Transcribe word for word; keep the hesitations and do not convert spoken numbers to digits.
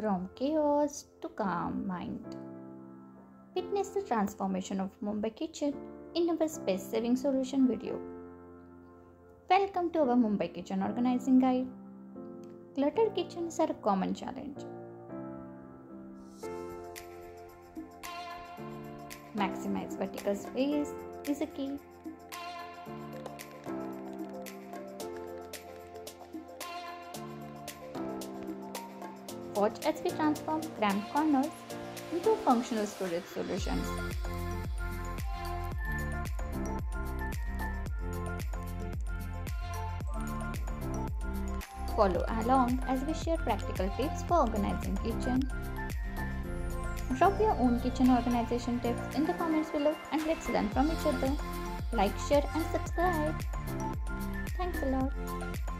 from chaos to calm mind. Witness the transformation of Mumbai kitchen in our space-saving solution video. Welcome to our Mumbai kitchen organizing guide. Cluttered kitchens are a common challenge. Maximize vertical space is a key. Watch as we transform cramped corners into functional storage solutions. Follow along as we share practical tips for organizing kitchen. Drop your own kitchen organization tips in the comments below and let's learn from each other. Like, share and subscribe. Thanks a lot.